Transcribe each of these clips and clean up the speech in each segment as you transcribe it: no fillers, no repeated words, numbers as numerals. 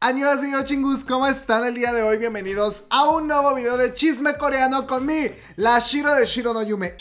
¡Annyeonghaseyo, chingus! ¿Cómo están el día de hoy? Bienvenidos a un nuevo video de Chisme Coreano con mí, la Shiro de Shiro no Yume.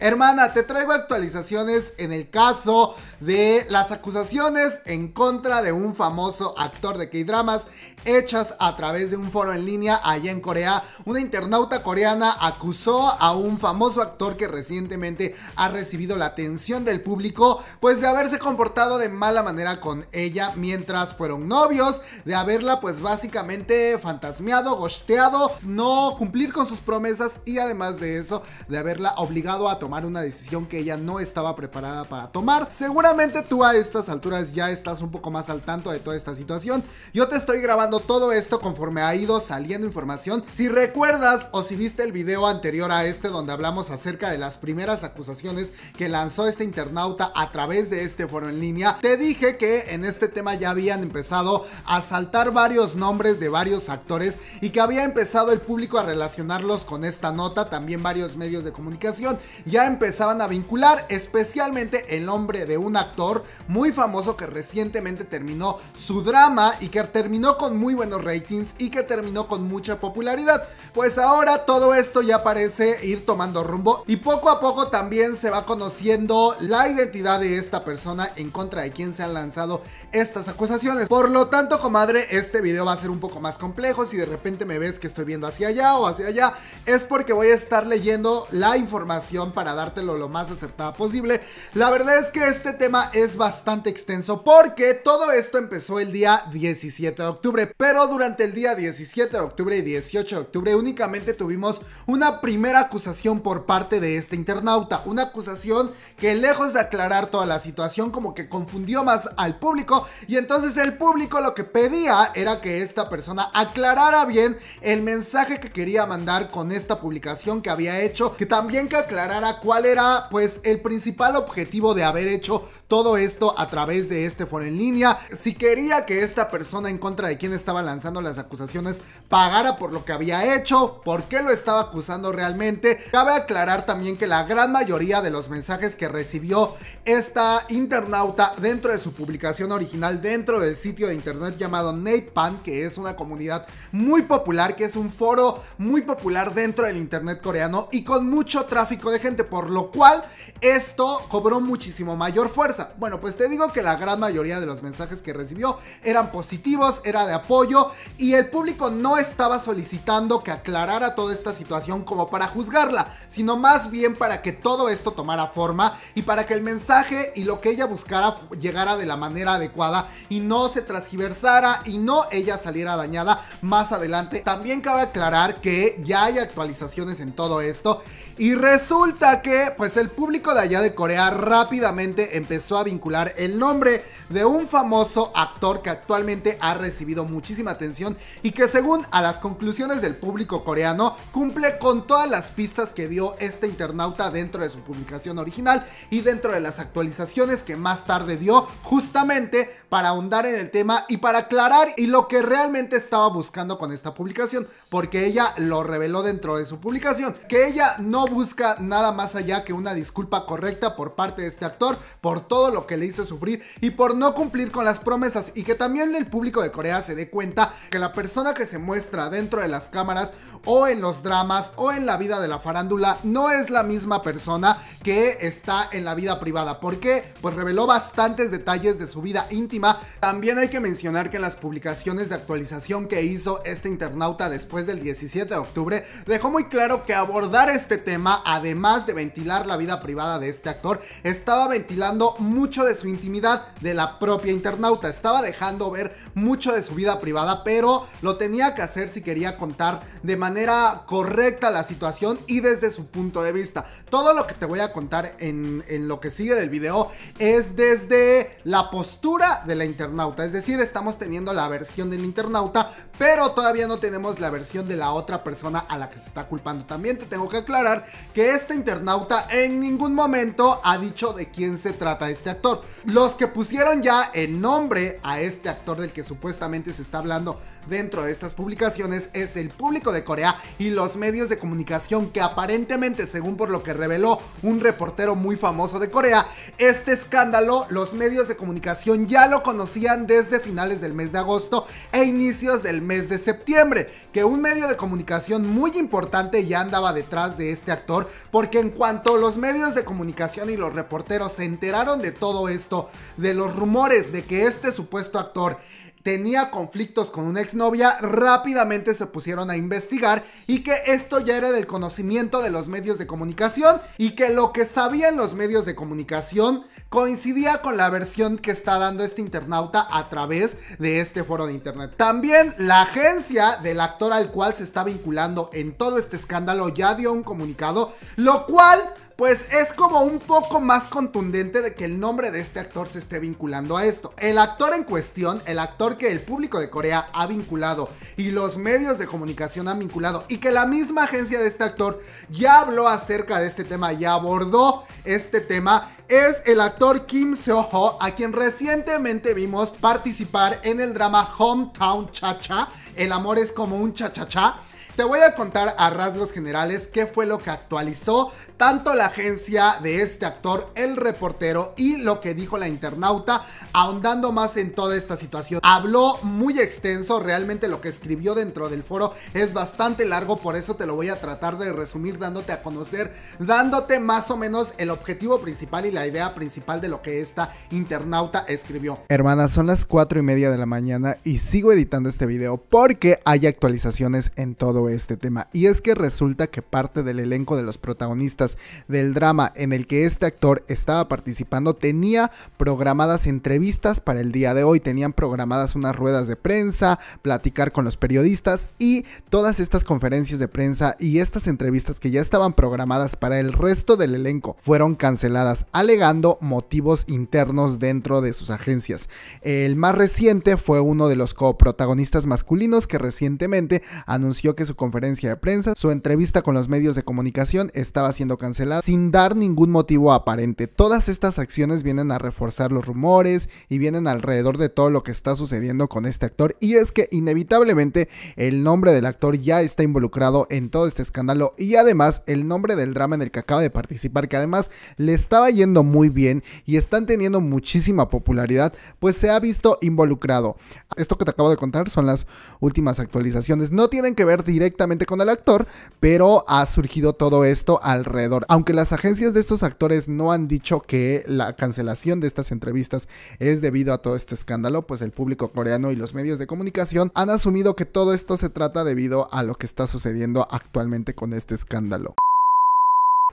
Hermana, te traigo actualizaciones en el caso de las acusaciones en contra de un famoso actor de K-dramas hechas a través de un foro en línea allá en Corea. Una internauta coreana acusó a un famoso actor que recientemente ha recibido la atención del público, pues de haberse comportado de mala manera con ella mientras fueron novios, de haberla pues básicamente fantasmeado, ghosteado, no cumplir con sus promesas y además de eso, de haberla obligado a tomar una decisión que ella no estaba preparada para tomar. Seguramente tú a estas alturas ya estás un poco más al tanto de toda esta situación. Yo te estoy grabando todo esto conforme ha ido saliendo información. Si recuerdas o si viste el video anterior a este donde hablamos acerca de las primeras acusaciones que lanzó este internauta a través de este foro en línea, te dije que en este tema ya habían empezado a saltar varios nombres de varios actores y que había empezado el público a relacionarlos con esta nota. También varios medios de comunicación ya empezaban a vincular, especialmente el nombre de un actor muy famoso que recientemente terminó su drama y que terminó con muy buenos ratings y que terminó con mucha popularidad. Pues ahora todo esto ya parece ir tomando rumbo y poco a poco también se va conociendo la identidad de esta persona en contra de quien se han lanzado estas acusaciones. Por lo tanto, comadre, este video va a ser un poco más complejo. Si de repente me ves que estoy viendo hacia allá o hacia allá, es porque voy a estar leyendo la información para dártelo lo más acertada posible. La verdad es que este tema es bastante extenso porque todo esto empezó el día 17 de octubre, pero durante el día 17 de octubre y 18 de octubre únicamente tuvimos una primera acusación por parte de este internauta, una acusación que lejos de aclarar toda la situación como que confundió más al público, y entonces el público lo que pedía era que esta persona aclarara bien el mensaje que quería mandar con esta publicación que había hecho, que también que aclarara cuál era pues el principal objetivo de haber hecho todo esto a través de este foro en línea, si quería que esta persona en contra de quien estaba lanzando las acusaciones pagara por lo que había hecho, por qué lo estaba acusando realmente. Cabe aclarar también que la gran mayoría de los mensajes que recibió esta internauta dentro de su publicación original dentro del sitio de internet llamado NatePan, que es una comunidad muy popular, que es un foro muy popular dentro del internet coreano y con mucho tráfico de gente, por lo cual esto cobró muchísimo mayor fuerza. Bueno, pues te digo que la gran mayoría de los mensajes que recibió eran positivos, era de apoyo, y el público no estaba solicitando que aclarara toda esta situación como para juzgarla, sino más bien para que todo esto tomara forma y para que el mensaje y lo que ella buscara llegara de la manera adecuada y no se transgiversara y no ella saliera dañada más adelante. También cabe aclarar que ya hay actualizaciones en todo esto y resulta que pues el público de allá de Corea rápidamente empezó a vincular el nombre de un famoso actor que actualmente ha recibido muchísima atención y que, según a las conclusiones del público coreano, cumple con todas las pistas que dio este internauta dentro de su publicación original y dentro de las actualizaciones que más tarde dio, justamente para ahondar en el tema y para aclarar y lo que realmente estaba buscando con esta publicación, porque ella lo reveló dentro de su publicación, que ella no busca nada más allá que una disculpa correcta por parte de este actor por todo lo que le hizo sufrir y por no cumplir con las promesas, y que también el público de Corea se dé cuenta que la persona que se muestra dentro de las cámaras o en los dramas o en la vida de la farándula no es la misma persona que está en la vida privada, porque pues reveló bastantes detalles de su vida íntima. También hay que mencionar que en las publicaciones de actualización que hizo este internauta después del 17 de octubre dejó muy claro que abordar este tema, además de ventilar la vida privada de este actor, estaba ventilando mucho de su intimidad de la propia internauta, estaba dejando ver mucho de su vida privada, pero lo tenía que hacer si quería contar de manera correcta la situación y desde su punto de vista. Todo lo que te voy a contar en lo que sigue del video es desde la postura de la internauta, es decir, estamos teniendo la versión del internauta, pero todavía no tenemos la versión de la otra persona a la que se está culpando. También te tengo que aclarar que este internauta internauta en ningún momento ha dicho de quién se trata este actor. Los que pusieron ya el nombre a este actor del que supuestamente se está hablando dentro de estas publicaciones es el público de Corea y los medios de comunicación que aparentemente, según por lo que reveló un reportero muy famoso de Corea, este escándalo los medios de comunicación ya lo conocían desde finales del mes de agosto e inicios del mes de septiembre, que un medio de comunicación muy importante ya andaba detrás de este actor, porque en cuanto los medios de comunicación y los reporteros se enteraron de todo esto, de los rumores de que este supuesto actor tenía conflictos con una exnovia, rápidamente se pusieron a investigar y que esto ya era del conocimiento de los medios de comunicación y que lo que sabían los medios de comunicación coincidía con la versión que está dando este internauta a través de este foro de internet. También la agencia del actor al cual se está vinculando en todo este escándalo ya dio un comunicado, lo cual pues es como un poco más contundente de que el nombre de este actor se esté vinculando a esto. El actor en cuestión, el actor que el público de Corea ha vinculado y los medios de comunicación han vinculado y que la misma agencia de este actor ya habló acerca de este tema, ya abordó este tema, es el actor Kim Seon-ho, a quien recientemente vimos participar en el drama Hometown Cha Cha, El amor es como un cha cha cha. Te voy a contar a rasgos generales qué fue lo que actualizó tanto la agencia de este actor, el reportero y lo que dijo la internauta, ahondando más en toda esta situación. Habló muy extenso, realmente lo que escribió dentro del foro es bastante largo, por eso te lo voy a tratar de resumir dándote a conocer, dándote más o menos el objetivo principal y la idea principal de lo que esta internauta escribió. Hermanas, son las 4:30 de la mañana y sigo editando este video porque hay actualizaciones en todo este tema, y es que resulta que parte del elenco de los protagonistas del drama en el que este actor estaba participando tenía programadas entrevistas para el día de hoy, tenían programadas unas ruedas de prensa, platicar con los periodistas, y todas estas conferencias de prensa y estas entrevistas que ya estaban programadas para el resto del elenco fueron canceladas alegando motivos internos dentro de sus agencias. El más reciente fue uno de los coprotagonistas masculinos que recientemente anunció que su conferencia de prensa, su entrevista con los medios de comunicación estaba siendo cancelada sin dar ningún motivo aparente. Todas estas acciones vienen a reforzar los rumores y vienen alrededor de todo lo que está sucediendo con este actor, y es que inevitablemente el nombre del actor ya está involucrado en todo este escándalo, y además el nombre del drama en el que acaba de participar, que además le estaba yendo muy bien y están teniendo muchísima popularidad, pues se ha visto involucrado. Esto que te acabo de contar son las últimas actualizaciones, no tienen que ver directamente con el actor, pero ha surgido todo esto alrededor. Aunque las agencias de estos actores no han dicho que la cancelación de estas entrevistas es debido a todo este escándalo, pues el público coreano y los medios de comunicación han asumido que todo esto se trata debido a lo que está sucediendo actualmente con este escándalo.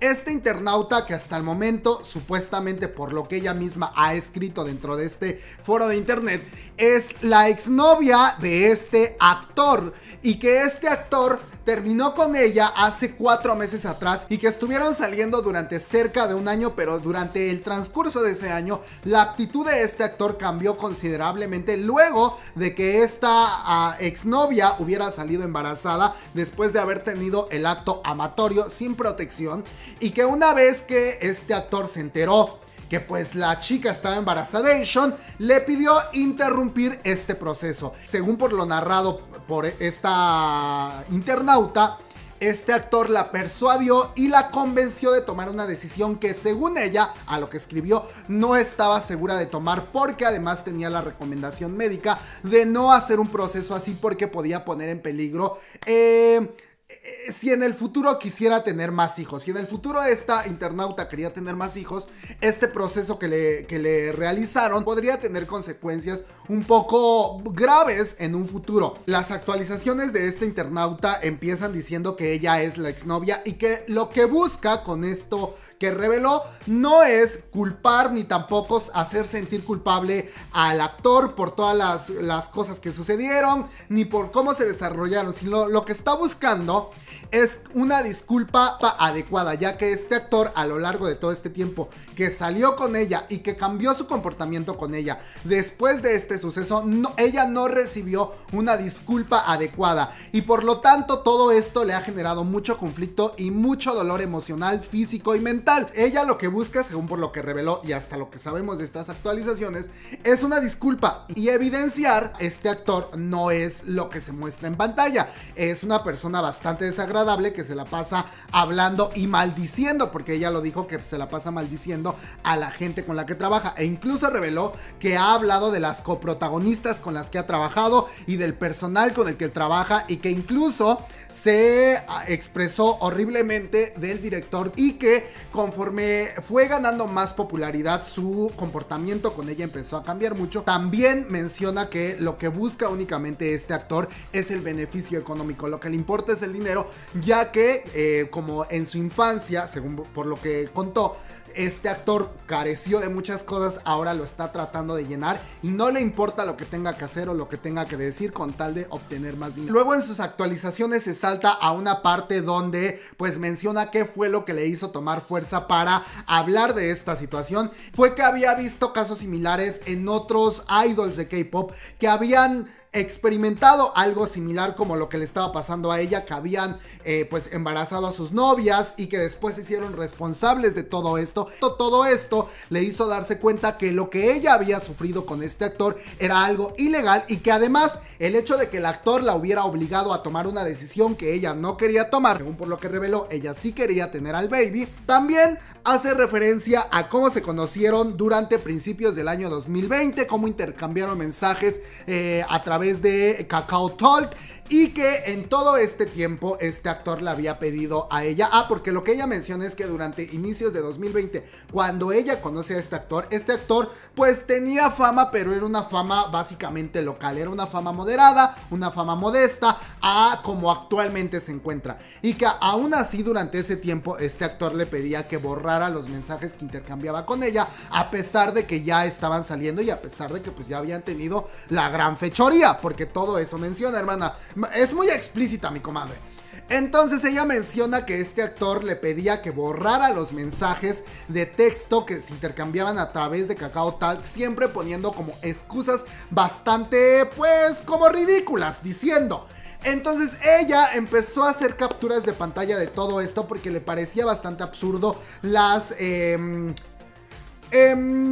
Este internauta, que hasta el momento, supuestamente por lo que ella misma ha escrito dentro de este foro de internet, es la exnovia de este actor, y que este actor terminó con ella hace 4 meses atrás y que estuvieron saliendo durante cerca de un año, pero durante el transcurso de ese año la actitud de este actor cambió considerablemente luego de que esta exnovia hubiera salido embarazada después de haber tenido el acto amatorio sin protección, y que una vez que este actor se enteró que pues la chica estaba embarazada, le pidió interrumpir este proceso. Según por lo narrado por esta internauta, este actor la persuadió y la convenció de tomar una decisión que, según ella, a lo que escribió, no estaba segura de tomar, porque además tenía la recomendación médica de no hacer un proceso así porque podía poner en peligro si en el futuro quisiera tener más hijos. Si en el futuro esta internauta quería tener más hijos, este proceso que le realizaron podría tener consecuencias un poco graves en un futuro. Las actualizaciones de este internauta empiezan diciendo que ella es la exnovia y que lo que busca con esto que reveló no es culpar ni tampoco hacer sentir culpable al actor por todas las cosas que sucedieron ni por cómo se desarrollaron, sino lo que está buscando es una disculpa adecuada, ya que este actor a lo largo de todo este tiempo que salió con ella y que cambió su comportamiento con ella después de este suceso, ella no recibió una disculpa adecuada y por lo tanto todo esto le ha generado mucho conflicto y mucho dolor emocional, físico y mental. Ella lo que busca, según por lo que reveló y hasta lo que sabemos de estas actualizaciones, es una disculpa y evidenciar este actor no es lo que se muestra en pantalla, es una persona bastante desagradable que se la pasa hablando y maldiciendo, porque ella lo dijo que se la pasa maldiciendo a la gente con la que trabaja e incluso reveló que ha hablado de las coprotagonistas con las que ha trabajado y del personal con el que trabaja y que incluso se expresó horriblemente del director y que conforme fue ganando más popularidad su comportamiento con ella empezó a cambiar mucho. También menciona que lo que busca únicamente este actor es el beneficio económico, lo que le importa es el dinero, ya que como en su infancia, según por lo que contó, este actor careció de muchas cosas, ahora lo está tratando de llenar y no le importa lo que tenga que hacer o lo que tenga que decir con tal de obtener más dinero. Luego en sus actualizaciones se salta a una parte donde pues menciona qué fue lo que le hizo tomar fuerza para hablar de esta situación. Fue que había visto casos similares en otros idols de K-pop que habían experimentado algo similar como lo que le estaba pasando a ella, que habían pues embarazado a sus novias y que después se hicieron responsables de todo esto. Todo esto le hizo darse cuenta que lo que ella había sufrido con este actor era algo ilegal y que además el hecho de que el actor la hubiera obligado a tomar una decisión que ella no quería tomar, según por lo que reveló, ella sí quería tener al baby. También hace referencia a cómo se conocieron durante principios del año 2020, cómo intercambiaron mensajes a través de Kakao Talk y que en todo este tiempo este actor le había pedido a ella, porque lo que ella menciona es que durante inicios de 2020, cuando ella conoce a este actor pues tenía fama, pero era una fama básicamente local, era una fama moderada, una fama modesta a como actualmente se encuentra, y que aún así durante ese tiempo este actor le pedía que borrara los mensajes que intercambiaba con ella, a pesar de que ya estaban saliendo y a pesar de que pues ya habían tenido la gran fechoría, porque todo eso menciona, hermana. Es muy explícita, mi comadre. Entonces ella menciona que este actor le pedía que borrara los mensajes de texto que se intercambiaban a través de Kakao Talk, siempre poniendo como excusas bastante, pues, como ridículas, diciendo... Entonces ella empezó a hacer capturas de pantalla de todo esto porque le parecía bastante absurdo las...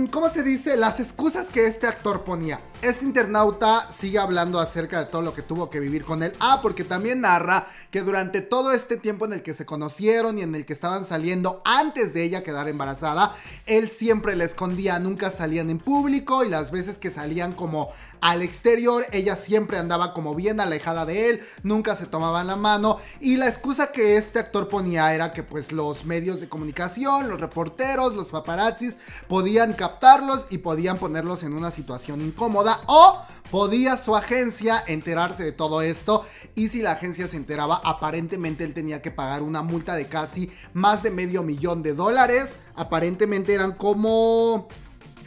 ¿cómo se dice? Las excusas que este actor ponía. Este internauta sigue hablando acerca de todo lo que tuvo que vivir con él. Porque también narra que durante todo este tiempo en el que se conocieron y en el que estaban saliendo antes de ella quedar embarazada, él siempre la escondía, nunca salían en público y las veces que salían como al exterior, ella siempre andaba como bien alejada de él, nunca se tomaban la mano, y la excusa que este actor ponía era que pues los medios de comunicación, los reporteros, los paparazzis podían captarlos y podían ponerlos en una situación incómoda, o podía su agencia enterarse de todo esto, y si la agencia se enteraba, aparentemente él tenía que pagar una multa de casi más de $500,000. Aparentemente eran como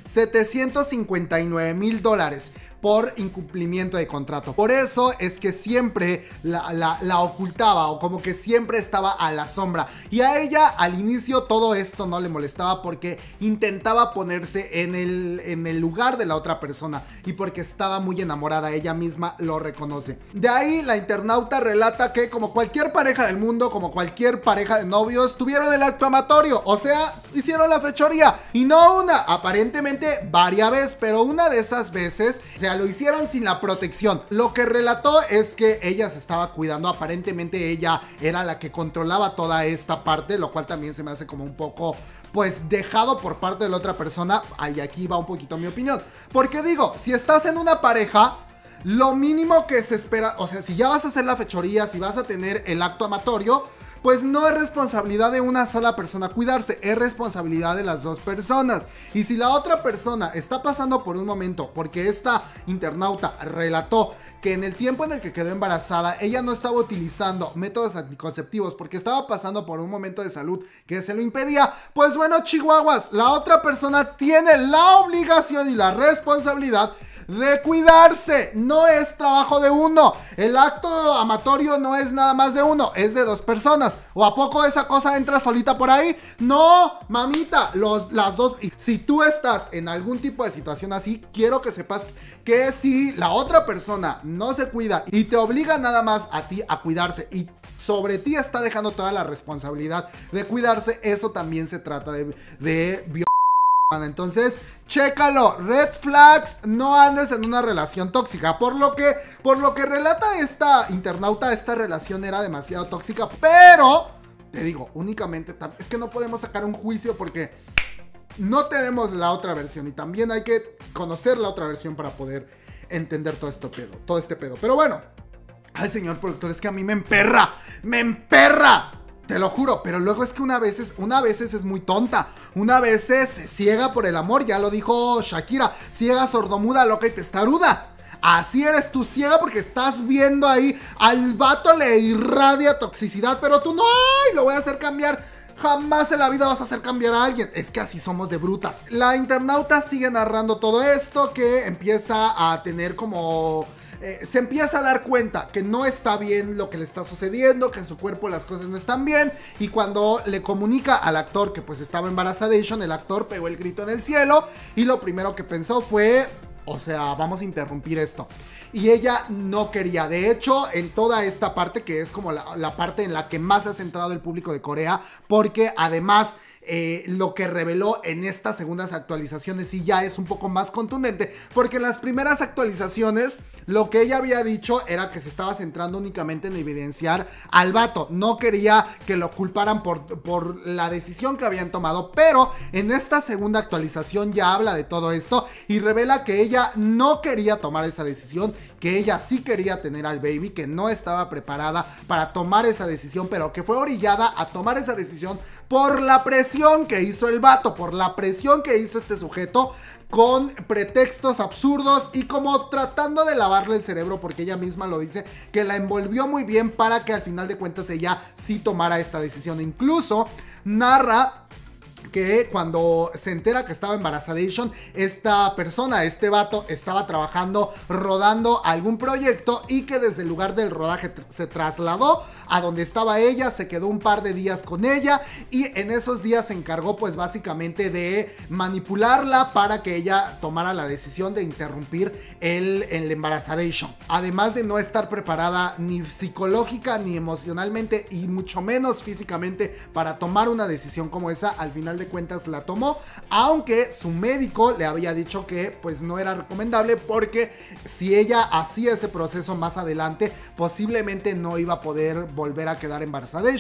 $759,000 por incumplimiento de contrato. Por eso es que siempre la ocultaba, o como que siempre estaba a la sombra, y a ella al inicio todo esto no le molestaba porque intentaba ponerse en el lugar de la otra persona y porque estaba muy enamorada, ella misma lo reconoce. De ahí la internauta relata que como cualquier pareja del mundo, como cualquier pareja de novios, tuvieron el acto amatorio, o sea, hicieron la fechoría, y no una, aparentemente varias veces, pero una de esas veces lo hicieron sin la protección. Lo que relató es que ella se estaba cuidando, aparentemente ella era la que controlaba toda esta parte, lo cual también se me hace como un poco pues dejado por parte de la otra persona. Y aquí va un poquito mi opinión, porque digo, si estás en una pareja, lo mínimo que se espera, o sea, si ya vas a hacer la fechoría, si vas a tener el acto amatorio, pues no es responsabilidad de una sola persona cuidarse, es responsabilidad de las dos personas. Y si la otra persona está pasando por un momento, porque esta internauta relató que en el tiempo en el que quedó embarazada, ella no estaba utilizando métodos anticonceptivos porque estaba pasando por un momento de salud que se lo impedía, pues bueno, chihuahuas, la otra persona tiene la obligación y la responsabilidad de cuidarse. No es trabajo de uno. El acto amatorio no es nada más de uno, es de dos personas. ¿O a poco esa cosa entra solita por ahí? No, mamita, las dos. Si tú estás en algún tipo de situación así, quiero que sepas que si la otra persona no se cuida y te obliga nada más a ti a cuidarse y sobre ti está dejando toda la responsabilidad de cuidarse, eso también se trata de violencia. Entonces, chécalo, red flags, no andes en una relación tóxica. Por lo que relata esta internauta, esta relación era demasiado tóxica, pero te digo, únicamente, es que no podemos sacar un juicio porque no tenemos la otra versión y también hay que conocer la otra versión para poder entender todo este pedo. Pero bueno, ay, señor productor, es que a mí me emperra. Te lo juro, pero luego es que una veces es muy tonta, una veces se ciega por el amor, ya lo dijo Shakira, ciega, sordomuda, loca y testaruda. Así eres tú, ciega porque estás viendo ahí, al vato le irradia toxicidad, pero tú no, ay, lo voy a hacer cambiar. Jamás en la vida vas a hacer cambiar a alguien. Es que así somos de brutas. La internauta sigue narrando todo esto, que empieza a tener como... se empieza a dar cuenta que no está bien lo que le está sucediendo, que en su cuerpo las cosas no están bien, y cuando le comunica al actor que pues estaba embarazada, el actor pegó el grito en el cielo y lo primero que pensó fue, o sea, vamos a interrumpir esto. Y ella no quería. De hecho, en toda esta parte, que es como la parte en la que más se ha centrado el público de Corea, porque además lo que reveló en estas segundas actualizaciones sí ya es un poco más contundente, porque en las primeras actualizaciones lo que ella había dicho era que se estaba centrando únicamente en evidenciar al vato, no quería que lo culparan por la decisión que habían tomado, pero en esta segunda actualización ya habla de todo esto y revela que ella no quería tomar esa decisión, que ella sí quería tener al baby, que no estaba preparada para tomar esa decisión, pero que fue orillada a tomar esa decisión por la presión que hizo el vato, por la presión que hizo este sujeto, con pretextos absurdos y como tratando de lavarle el cerebro, porque ella misma lo dice, que la envolvió muy bien para que al final de cuentas ella sí tomara esta decisión. Incluso narra que cuando se entera que estaba embarazada, esta persona, este vato, estaba trabajando, rodando algún proyecto y que desde el lugar del rodaje se trasladó a donde estaba ella, se quedó un par de días con ella y en esos días se encargó pues básicamente de manipularla para que ella tomara la decisión de interrumpir el embarazadation. Además de no estar preparada ni psicológica ni emocionalmente y mucho menos físicamente para tomar una decisión como esa, al final de cuentas la tomó, aunque su médico le había dicho que pues no era recomendable porque si ella hacía ese proceso más adelante posiblemente no iba a poder volver a quedar embarazada.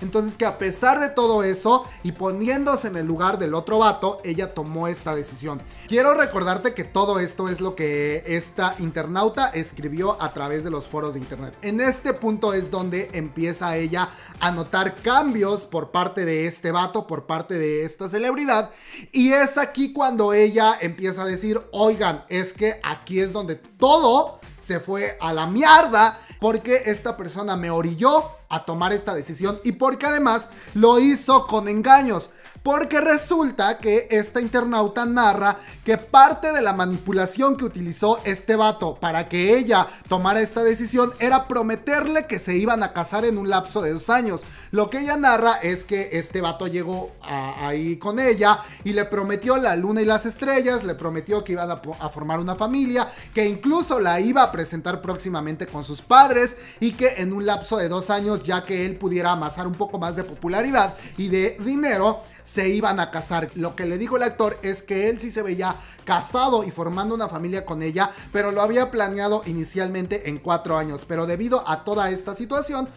Entonces, que a pesar de todo eso y poniéndose en el lugar del otro vato, ella tomó esta decisión. Quiero recordarte que todo esto es lo que esta internauta escribió a través de los foros de internet. En este punto es donde empieza ella a notar cambios por parte de este vato, por parte de esta celebridad, y es aquí cuando ella empieza a decir, oigan, es que aquí es donde todo se fue a la mierda porque esta persona me orilló a tomar esta decisión y porque además lo hizo con engaños, porque resulta que esta internauta narra que parte de la manipulación que utilizó este vato para que ella tomara esta decisión era prometerle que se iban a casar en un lapso de 2 años. Lo que ella narra es que este vato llegó ahí con ella y le prometió la luna y las estrellas, le prometió que iban a formar una familia, que incluso la iba a presentar próximamente con sus padres y que en un lapso de 2 años, ya que él pudiera amasar un poco más de popularidad y de dinero, se iban a casar. Lo que le dijo el actor es que él sí se veía casado y formando una familia con ella, pero lo había planeado inicialmente en 4 años, pero debido a toda esta situación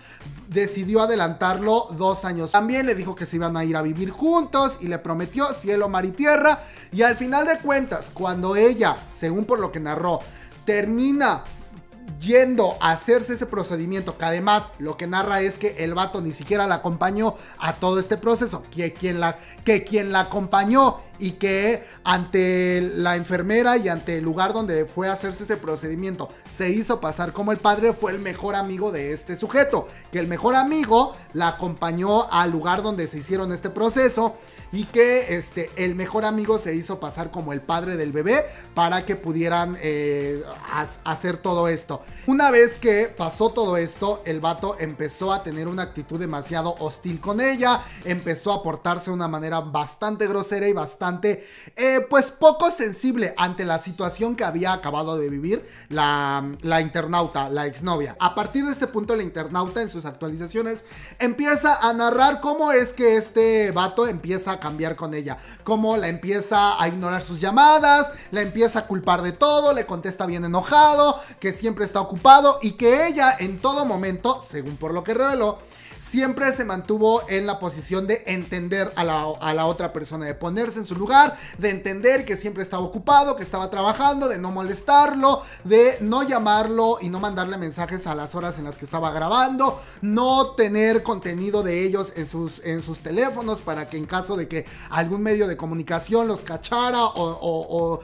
decidió adelantarlo 2 años. También le dijo que se iban a ir a vivir juntos y le prometió cielo, mar y tierra, y al final de cuentas, cuando ella, según por lo que narró, termina yendo a hacerse ese procedimiento, que además lo que narra es que el vato ni siquiera la acompañó a todo este proceso, que quien la acompañó y que ante la enfermera y ante el lugar donde fue a hacerse ese procedimiento se hizo pasar como el padre, fue el mejor amigo de este sujeto, que el mejor amigo la acompañó al lugar donde se hicieron este proceso y que el mejor amigo se hizo pasar como el padre del bebé para que pudieran hacer todo esto. Una vez que pasó todo esto, el vato empezó a tener una actitud demasiado hostil con ella, empezó a portarse de una manera bastante grosera y bastante pues poco sensible ante la situación que había acabado de vivir la internauta, la exnovia. A partir de este punto, la internauta en sus actualizaciones empieza a narrar cómo es que este vato empieza a cambiar con ella, cómo la empieza a ignorar sus llamadas, la empieza a culpar de todo, le contesta bien enojado, que siempre está ocupado y que ella en todo momento, según por lo que reveló, siempre se mantuvo en la posición de entender a la otra persona, de ponerse en su lugar, de entender que siempre estaba ocupado, que estaba trabajando, de no molestarlo, de no llamarlo y no mandarle mensajes a las horas en las que estaba grabando, no tener contenido de ellos en sus teléfonos para que en caso de que algún medio de comunicación los cachara o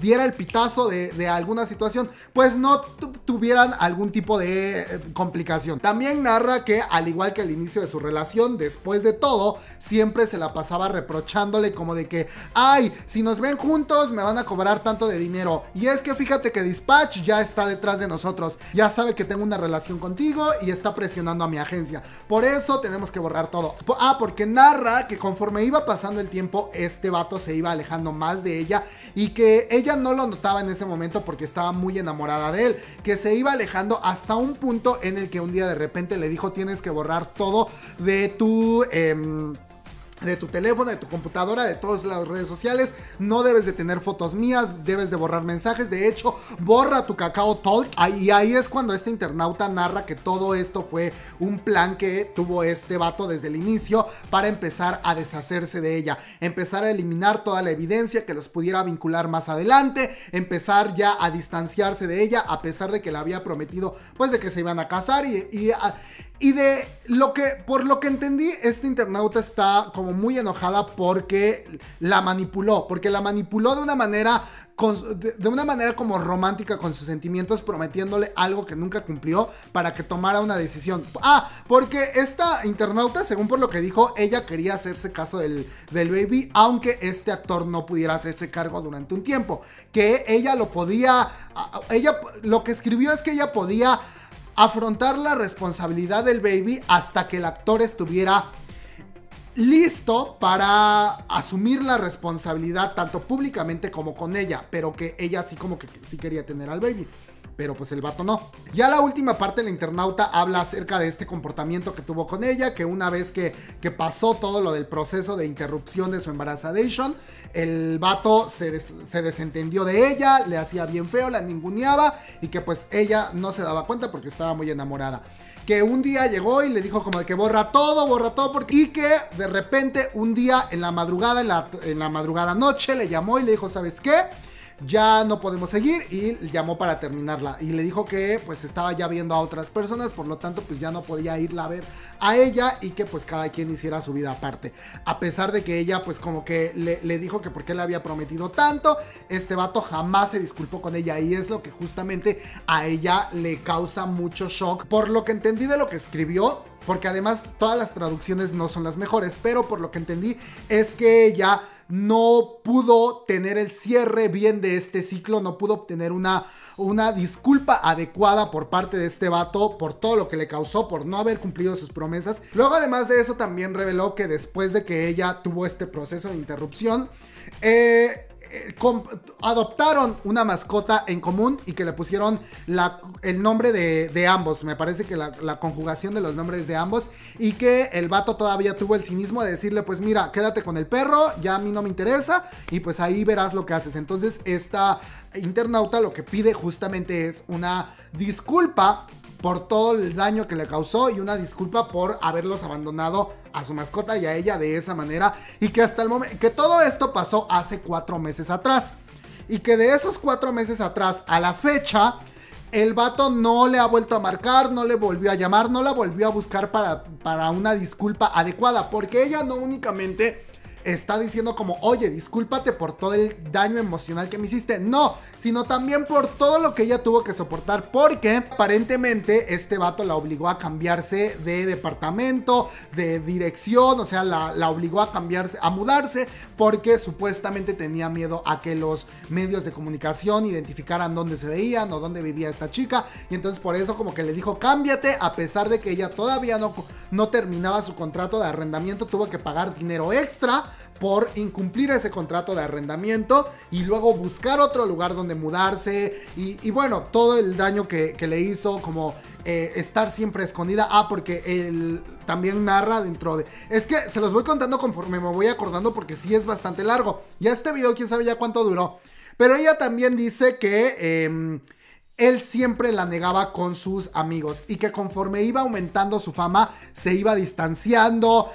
diera el pitazo de alguna situación, pues no tuvieran algún tipo de complicación. También narra que, al igual que al inicio de su relación, después de todo siempre se la pasaba reprochándole como de que, ay, si nos ven juntos me van a cobrar tanto de dinero, y es que fíjate que Dispatch ya está detrás de nosotros, ya sabe que tengo una relación contigo y está presionando a mi agencia, por eso tenemos que borrar todo. Porque narra que conforme iba pasando el tiempo, este vato se iba alejando más de ella y que ella no lo notaba en ese momento porque estaba muy enamorada de él, que se iba alejando hasta un punto en el que un día de repente le dijo, tienes que borrar todo de tu teléfono, de tu computadora, de todas las redes sociales, no debes de tener fotos mías, debes de borrar mensajes, de hecho borra tu Kakao Talk. Y ahí es cuando este internauta narra que todo esto fue un plan que tuvo este vato desde el inicio para empezar a deshacerse de ella, empezar a eliminar toda la evidencia que los pudiera vincular más adelante, empezar ya a distanciarse de ella, a pesar de que le había prometido pues de que se iban a casar y de lo que, por lo que entendí, este internauta está como muy enojada porque la manipuló de una manera como romántica con sus sentimientos, prometiéndole algo que nunca cumplió para que tomara una decisión. Porque esta internauta, según por lo que dijo, ella quería hacerse caso del baby, aunque este actor no pudiera hacerse cargo durante un tiempo, que ella lo podía, lo que escribió es que ella podía afrontar la responsabilidad del baby hasta que el actor estuviera listo para asumir la responsabilidad tanto públicamente como con ella, pero que ella sí como que sí quería tener al baby, pero pues el vato no. Ya la última parte, la internauta habla acerca de este comportamiento que tuvo con ella, que una vez que pasó todo lo del proceso de interrupción de su embarazadation, el vato se desentendió de ella, le hacía bien feo, la ninguneaba y que pues ella no se daba cuenta porque estaba muy enamorada. Que un día llegó y le dijo como de que borra todo y que de repente un día en la madrugada, en la madrugada noche, le llamó y le dijo, ¿sabes qué? Ya no podemos seguir, y llamó para terminarla y le dijo que pues estaba ya viendo a otras personas, por lo tanto pues ya no podía irla a ver a ella y que pues cada quien hiciera su vida aparte, a pesar de que ella pues como que le dijo que por qué le había prometido tanto. Este vato jamás se disculpó con ella y es lo que justamente a ella le causa mucho shock, por lo que entendí de lo que escribió, porque además todas las traducciones no son las mejores, pero por lo que entendí es que ella no pudo tener el cierre bien de este ciclo, no pudo obtener una disculpa adecuada por parte de este vato por todo lo que le causó, por no haber cumplido sus promesas. Luego, además de eso, también reveló que después de que ella tuvo este proceso de interrupción, adoptaron una mascota en común y que le pusieron el nombre de ambos. Me parece que la conjugación de los nombres de ambos, y que el vato todavía tuvo el cinismo de decirle, pues mira, quédate con el perro, ya a mí no me interesa y pues ahí verás lo que haces. Entonces esta internauta lo que pide justamente es una disculpa por todo el daño que le causó y una disculpa por haberlos abandonado a su mascota y a ella de esa manera, y que hasta el momento, que todo esto pasó hace 4 meses atrás, y que de esos 4 meses atrás a la fecha El vato no le ha vuelto a marcar, no le volvió a llamar, no la volvió a buscar para una disculpa adecuada. Porque ella no únicamente está diciendo como, oye, discúlpate por todo el daño emocional que me hiciste. No, sino también por todo lo que ella tuvo que soportar. Porque aparentemente este vato la obligó a cambiarse de departamento, de dirección. O sea, la obligó a cambiarse, a mudarse. Porque supuestamente tenía miedo a que los medios de comunicación identificaran dónde se veían o dónde vivía esta chica. Y entonces por eso como que le dijo, cámbiate. A pesar de que ella todavía no terminaba su contrato de arrendamiento, tuvo que pagar dinero extra por incumplir ese contrato de arrendamiento y luego buscar otro lugar donde mudarse y bueno, todo el daño que le hizo, como estar siempre escondida. Ah, porque él también narra dentro de... Es que se los voy contando conforme me voy acordando porque sí es bastante largo. Ya este video quién sabe ya cuánto duró. Pero ella también dice que... él siempre la negaba con sus amigos y que conforme iba aumentando su fama se iba distanciando,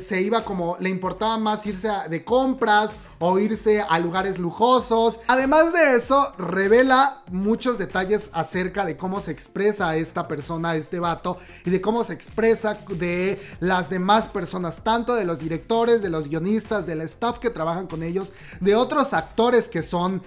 se iba como, le importaba más irse de compras o irse a lugares lujosos. Además de eso, revela muchos detalles acerca de cómo se expresa esta persona, este vato, y de cómo se expresa de las demás personas, tanto de los directores, de los guionistas, del staff que trabajan con ellos, de otros actores que son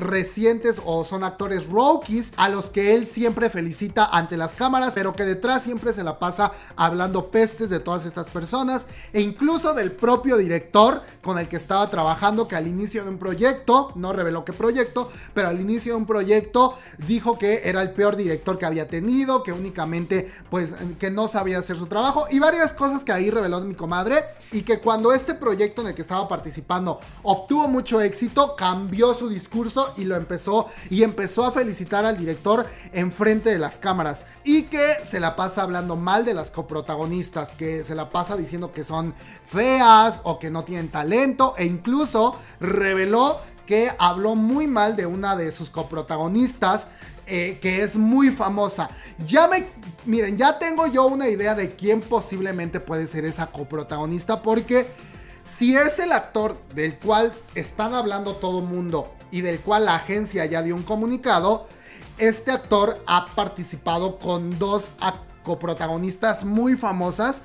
recientes o son actores rookies, a los que él siempre felicita ante las cámaras, pero que detrás siempre se la pasa hablando pestes de todas estas personas, e incluso del propio director con el que estaba trabajando, que al inicio de un proyecto, no reveló qué proyecto, pero al inicio de un proyecto dijo que era el peor director que había tenido, que únicamente pues que no sabía hacer su trabajo y varias cosas que ahí reveló mi comadre, y que cuando este proyecto en el que estaba participando obtuvo mucho éxito, cambió su discurso y lo empezó a felicitar al director enfrente de las cámaras, y que se la pasa hablando mal de las coprotagonistas, que se la pasa diciendo que son feas o que no tienen talento, e incluso reveló que habló muy mal de una de sus coprotagonistas que es muy famosa. Miren, ya tengo yo una idea de quién posiblemente puede ser esa coprotagonista, porque si es el actor del cual están hablando todo mundo y del cual la agencia ya dio un comunicado, este actor ha participado con dos coprotagonistas muy famosas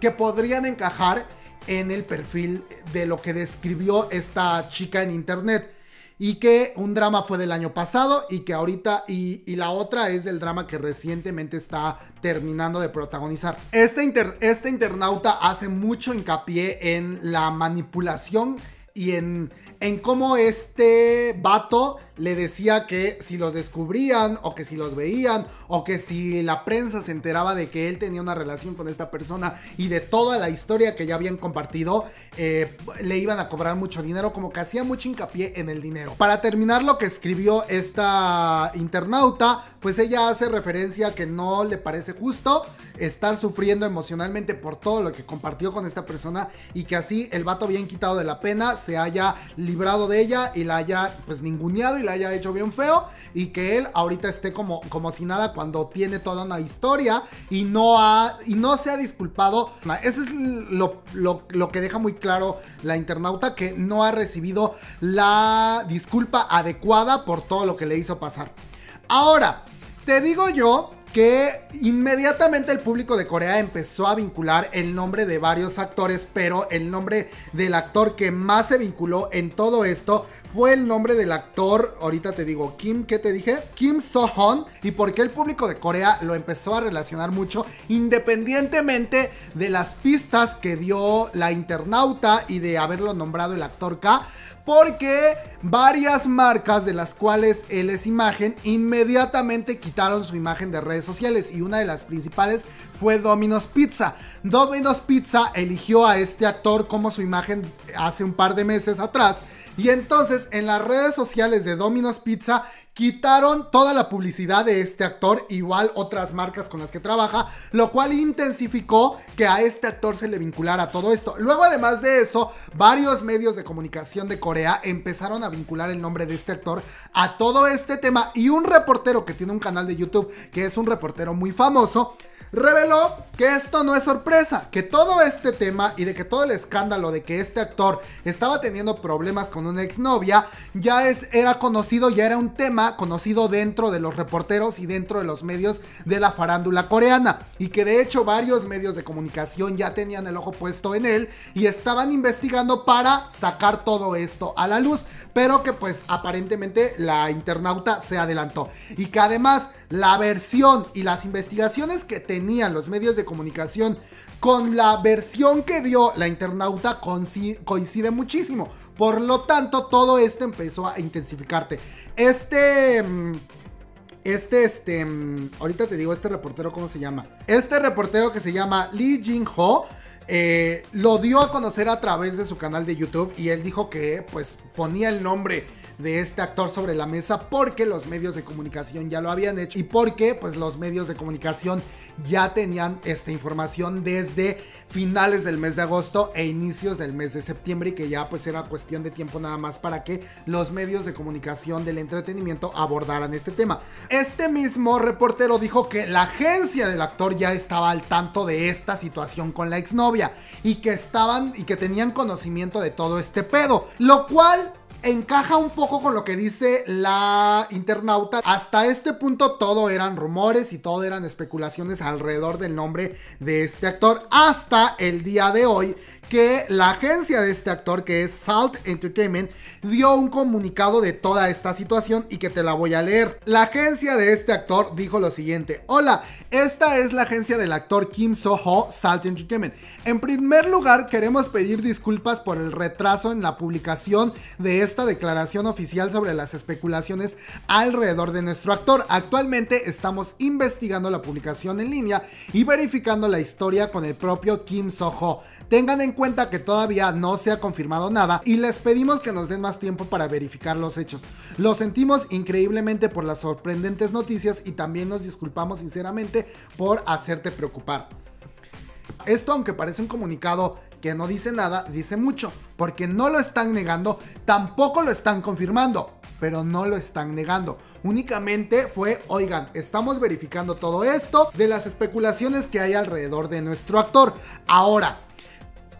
que podrían encajar en el perfil de lo que describió esta chica en internet, y que un drama fue del año pasado y que ahorita y la otra es del drama que recientemente está terminando de protagonizar. Este internauta hace mucho hincapié en la manipulación y en cómo este vato le decía que si los descubrían o que si los veían o que si la prensa se enteraba de que él tenía una relación con esta persona y de toda la historia que ya habían compartido, le iban a cobrar mucho dinero, como que hacía mucho hincapié en el dinero. Para terminar lo que escribió esta internauta, pues ella hace referencia a que no le parece justo estar sufriendo emocionalmente por todo lo que compartió con esta persona, y que así el vato bien quitado de la pena se haya librado de ella y la haya pues ninguneado y la haya hecho bien feo, y que él ahorita esté como si nada cuando tiene toda una historia y no se ha disculpado. Eso es lo que deja muy claro la internauta, que no ha recibido la disculpa adecuada por todo lo que le hizo pasar. Ahora, te digo yo que inmediatamente el público de Corea empezó a vincular el nombre de varios actores, pero el nombre del actor que más se vinculó en todo esto fue el nombre del actor, ahorita te digo, Kim Seon-ho, y porque el público de Corea lo empezó a relacionar mucho, independientemente de las pistas que dio la internauta y de haberlo nombrado el actor K, porque varias marcas de las cuales él es imagen inmediatamente quitaron su imagen de redes sociales, y una de las principales fue Domino's Pizza. Domino's Pizza eligió a este actor como su imagen hace un par de meses atrás, y entonces en las redes sociales de Domino's Pizza quitaron toda la publicidad de este actor, igual otras marcas con las que trabaja, lo cual intensificó que a este actor se le vinculara todo esto. Luego, además de eso, varios medios de comunicación de Corea Corea empezaron a vincular el nombre de este actor a todo este tema, y un reportero que tiene un canal de YouTube, que es un reportero muy famoso, reveló que esto no es sorpresa, que todo este tema y de que todo el escándalo de que este actor estaba teniendo problemas con una exnovia era conocido, ya era un tema conocido dentro de los reporteros y dentro de los medios de la farándula coreana, y que de hecho varios medios de comunicación ya tenían el ojo puesto en él y estaban investigando para sacar todo esto a la luz, pero que pues aparentemente la internauta se adelantó, y que además la versión y las investigaciones que tenían los medios de comunicación con la versión que dio la internauta coincide muchísimo. Por lo tanto, todo esto empezó a intensificarse. Ahorita te digo este reportero cómo se llama. Este reportero que se llama Lee Jin-ho lo dio a conocer a través de su canal de YouTube, y él dijo que pues ponía el nombre de este actor sobre la mesa porque los medios de comunicación ya lo habían hecho, y porque pues los medios de comunicación ya tenían esta información desde finales del mes de agosto e inicios del mes de septiembre, y que ya pues era cuestión de tiempo nada más para que los medios de comunicación del entretenimiento abordaran este tema. Este mismo reportero dijo que la agencia del actor ya estaba al tanto de esta situación con la exnovia, y que tenían conocimiento de todo este pedo, lo cual encaja un poco con lo que dice la internauta. Hasta este punto todo eran rumores y todo eran especulaciones alrededor del nombre de este actor, hasta el día de hoy que la agencia de este actor, que es Salt Entertainment, dio un comunicado de toda esta situación, y que te la voy a leer. La agencia de este actor dijo lo siguiente: hola, esta es la agencia del actor Kim Seon-ho, Salt Entertainment. En primer lugar, queremos pedir disculpas por el retraso en la publicación de esta declaración oficial sobre las especulaciones alrededor de nuestro actor. Actualmente estamos investigando la publicación en línea y verificando la historia con el propio Kim Seon-ho. Tengan en cuenta que todavía no se ha confirmado nada y les pedimos que nos den más tiempo para verificar los hechos. Lo sentimos increíblemente por las sorprendentes noticias y también nos disculpamos sinceramente por hacerte preocupar. Esto, aunque parece un comunicado que no dice nada, dice mucho, porque no lo están negando, tampoco lo están confirmando, pero no lo están negando. Únicamente fue: oigan, estamos verificando todo esto de las especulaciones que hay alrededor de nuestro actor. Ahora,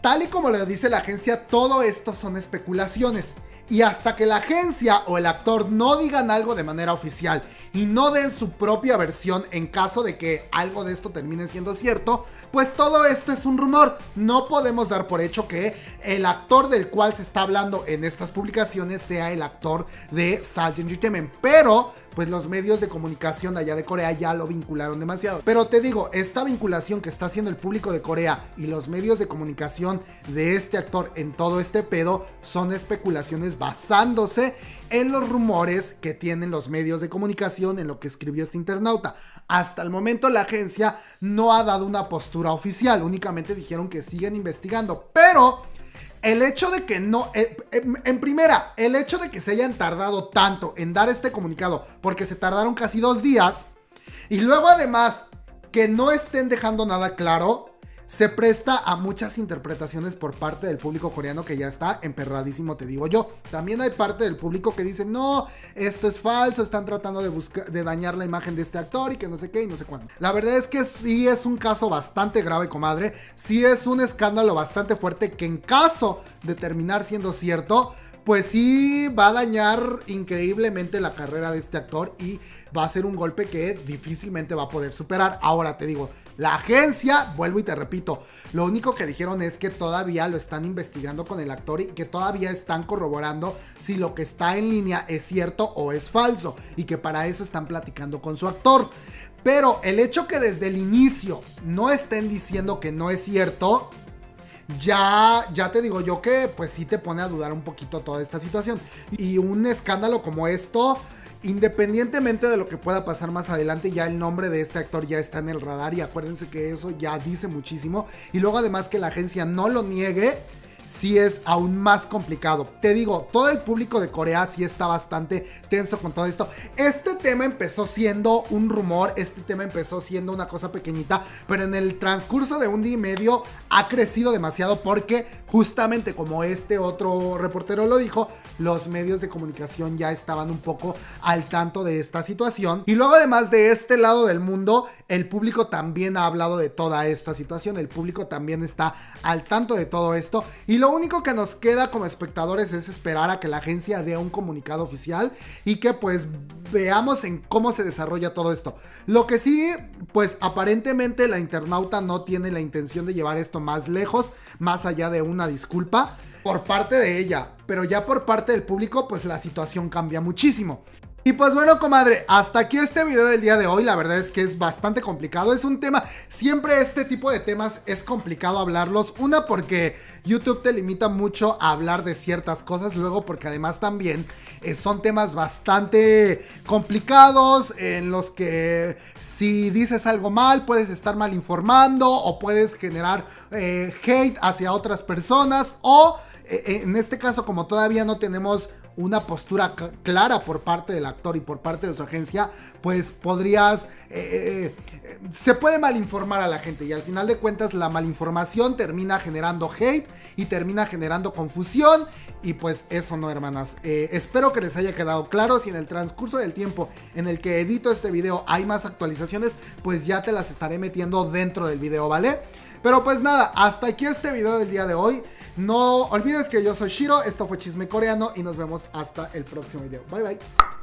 tal y como lo dice la agencia, todo esto son especulaciones, y hasta que la agencia o el actor no digan algo de manera oficial y no den su propia versión, en caso de que algo de esto termine siendo cierto, pues todo esto es un rumor. No podemos dar por hecho que el actor del cual se está hablando en estas publicaciones sea el actor de Salt Entertainment, pero pues los medios de comunicación allá de Corea ya lo vincularon demasiado. Pero te digo, esta vinculación que está haciendo el público de Corea y los medios de comunicación de este actor en todo este pedo son especulaciones basándose en los rumores que tienen los medios de comunicación, en lo que escribió este internauta. Hasta el momento la agencia no ha dado una postura oficial, únicamente dijeron que siguen investigando, pero el hecho de que no, en primera, el hecho de que se hayan tardado tanto en dar este comunicado, porque se tardaron casi 2 días, y luego además que no estén dejando nada claro, se presta a muchas interpretaciones por parte del público coreano, que ya está emperradísimo, te digo yo. También hay parte del público que dice: no, esto es falso, están tratando de dañar la imagen de este actor y que no sé qué y no sé cuánto. La verdad es que sí es un caso bastante grave, comadre. Sí es un escándalo bastante fuerte que, en caso de terminar siendo cierto, pues sí va a dañar increíblemente la carrera de este actor, y va a ser un golpe que difícilmente va a poder superar. Ahora, te digo, la agencia, vuelvo y te repito, lo único que dijeron es que todavía lo están investigando con el actor y que todavía están corroborando si lo que está en línea es cierto o es falso, y que para eso están platicando con su actor. Pero el hecho que desde el inicio no estén diciendo que no es cierto, ya te digo yo que pues sí te pone a dudar un poquito toda esta situación. Y un escándalo como esto, independientemente de lo que pueda pasar más adelante, ya el nombre de este actor ya está en el radar, y acuérdense que eso ya dice muchísimo. Y luego además que la agencia no lo niegue, sí es aún más complicado. Te digo, todo el público de Corea sí está bastante tenso con todo esto. Este tema empezó siendo un rumor, este tema empezó siendo una cosa pequeñita, pero en el transcurso de un día y medio ha crecido demasiado porque justamente como este otro reportero lo dijo, los medios de comunicación ya estaban un poco al tanto de esta situación. Y luego además de este lado del mundo, el público también ha hablado de toda esta situación, el público también está al tanto de todo esto. Y lo único que nos queda como espectadores es esperar a que la agencia dé un comunicado oficial y que pues veamos en cómo se desarrolla todo esto. Lo que sí, pues aparentemente la internauta no tiene la intención de llevar esto más lejos, más allá de una disculpa por parte de ella, pero ya por parte del público pues la situación cambia muchísimo. Y pues bueno, comadre, hasta aquí este video del día de hoy. La verdad es que es bastante complicado, es un tema, siempre este tipo de temas es complicado hablarlos, una porque YouTube te limita mucho a hablar de ciertas cosas, luego porque además también son temas bastante complicados en los que si dices algo mal puedes estar mal informando o puedes generar hate hacia otras personas o en este caso como todavía no tenemos una postura clara por parte del actor y por parte de su agencia, pues podrías se puede malinformar a la gente y al final de cuentas la malinformación termina generando hate y termina generando confusión y pues eso no, hermanas. Espero que les haya quedado claro. Si en el transcurso del tiempo en el que edito este video hay más actualizaciones, pues ya te las estaré metiendo dentro del video, ¿vale? Pero pues nada, hasta aquí este video del día de hoy. No olvides que yo soy Shiro, esto fue Chisme Coreano y nos vemos hasta el próximo video. Bye bye.